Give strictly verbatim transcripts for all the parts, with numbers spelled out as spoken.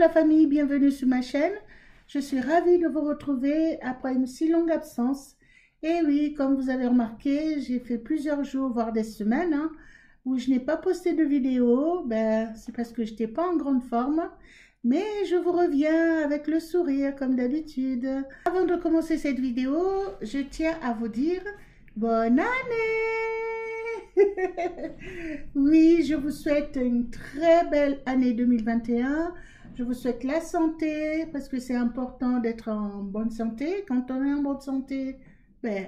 la famille, bienvenue sur ma chaîne. Je suis ravie de vous retrouver après une si longue absence. Et oui, comme vous avez remarqué, j'ai fait plusieurs jours, voire des semaines, hein, où je n'ai pas posté de vidéo. Ben, c'est parce que je n'étais pas en grande forme. Mais je vous reviens avec le sourire, comme d'habitude. Avant de commencer cette vidéo, je tiens à vous dire bonne année! Oui, je vous souhaite une très belle année deux mille vingt et un. Je vous souhaite la santé, parce que c'est important d'être en bonne santé. Quand on est en bonne santé, ben,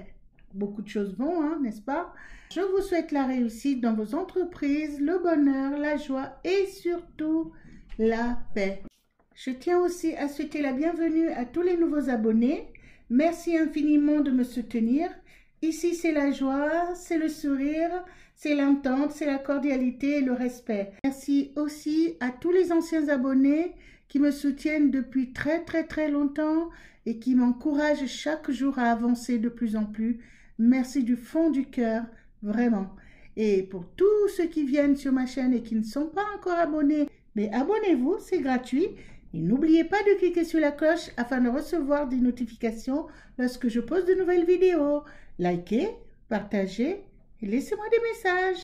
beaucoup de choses vont, hein, n'est-ce pas? Je vous souhaite la réussite dans vos entreprises, le bonheur, la joie et surtout la paix. Je tiens aussi à souhaiter la bienvenue à tous les nouveaux abonnés. Merci infiniment de me soutenir. Ici, c'est la joie, c'est le sourire, c'est l'entente, c'est la cordialité et le respect. Merci aussi à tous les anciens abonnés qui me soutiennent depuis très très très longtemps et qui m'encouragent chaque jour à avancer de plus en plus. Merci du fond du cœur, vraiment. Et pour tous ceux qui viennent sur ma chaîne et qui ne sont pas encore abonnés, mais abonnez-vous, c'est gratuit. Et n'oubliez pas de cliquer sur la cloche afin de recevoir des notifications lorsque je poste de nouvelles vidéos. Likez, partagez et laissez-moi des messages.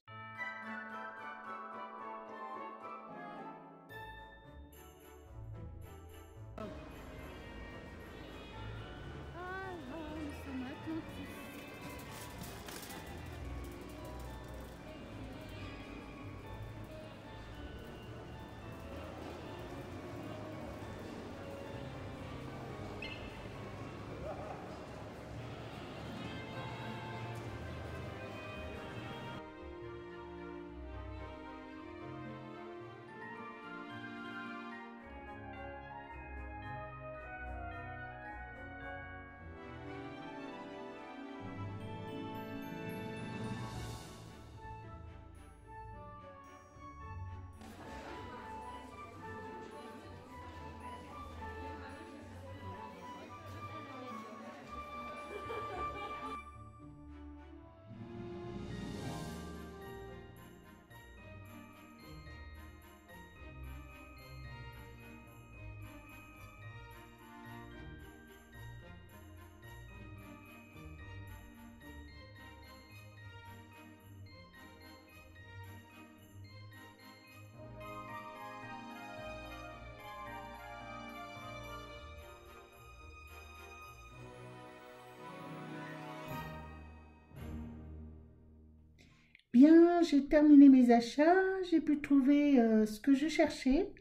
Bien, j'ai terminé mes achats, j'ai pu trouver euh, ce que je cherchais.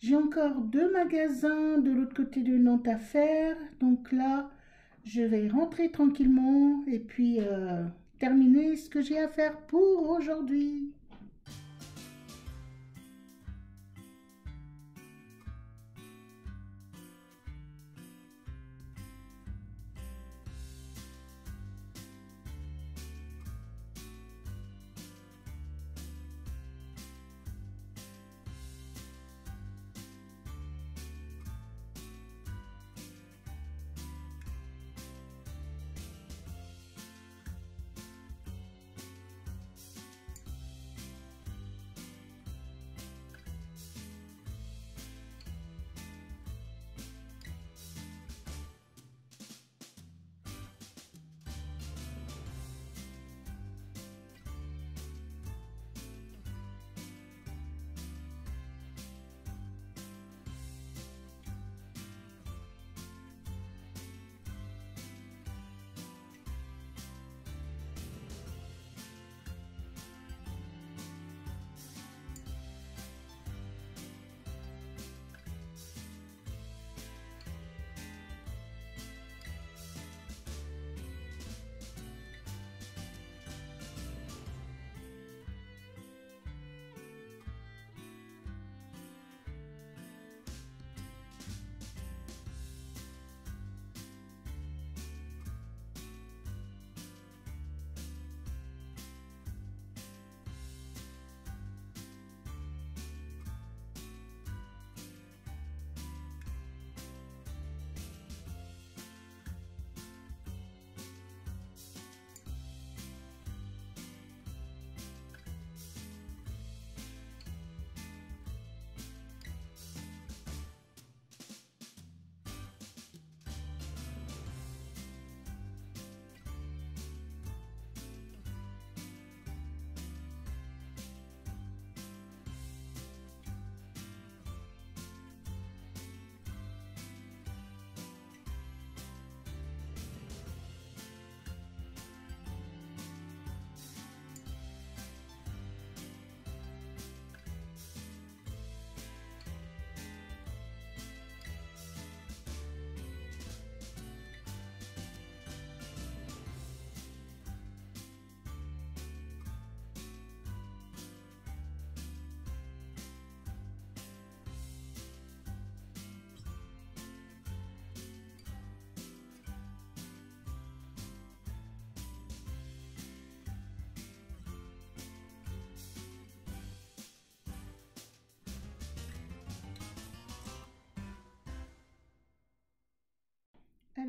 J'ai encore deux magasins de l'autre côté de Nantes à faire. Donc là, je vais rentrer tranquillement et puis euh, terminer ce que j'ai à faire pour aujourd'hui.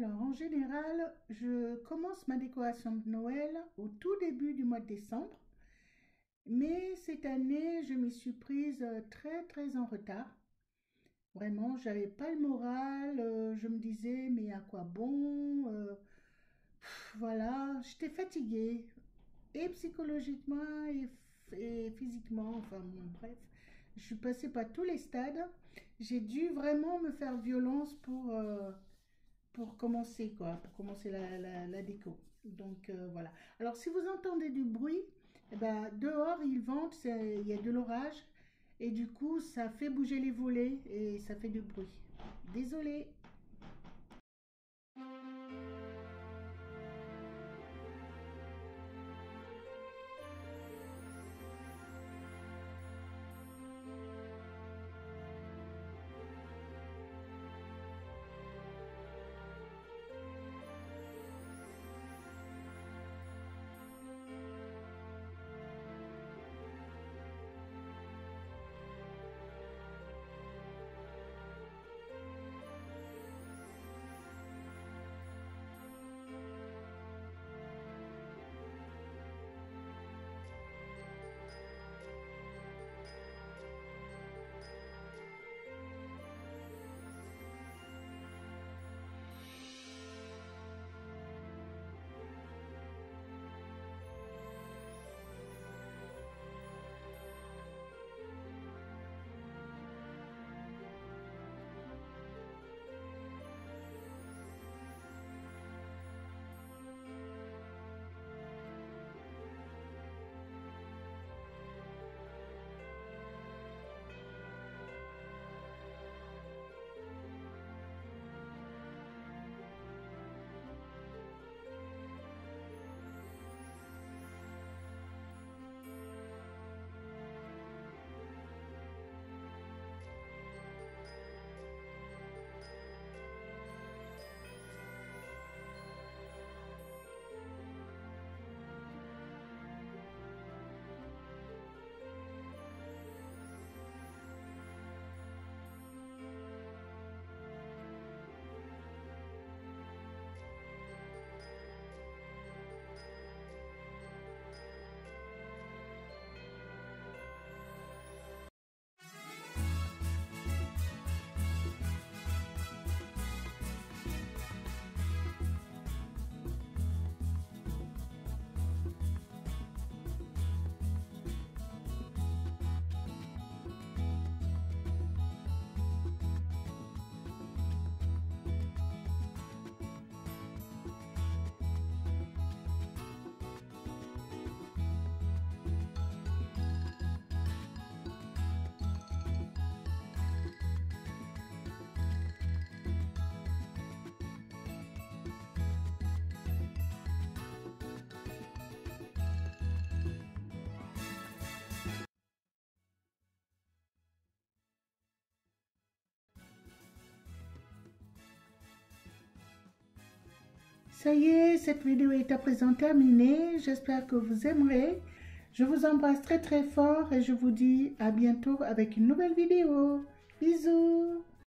Alors, en général, je commence ma décoration de Noël au tout début du mois de décembre. Mais cette année, je m'y suis prise très très en retard. Vraiment, j'avais pas le moral, euh, je me disais mais à quoi bon, euh, pff, voilà, j'étais fatiguée, et psychologiquement, et, et physiquement, enfin bref, je suis passée par tous les stades, j'ai dû vraiment me faire violence pour, euh, pour commencer quoi, pour commencer la, la, la déco, donc euh, voilà. Alors si vous entendez du bruit, eh ben, dehors il vente, il y a de l'orage, et du coup, ça fait bouger les volets et ça fait du bruit. Désolée. Ça y est, cette vidéo est à présent terminée. J'espère que vous aimerez. Je vous embrasse très très fort et je vous dis à bientôt avec une nouvelle vidéo. Bisous!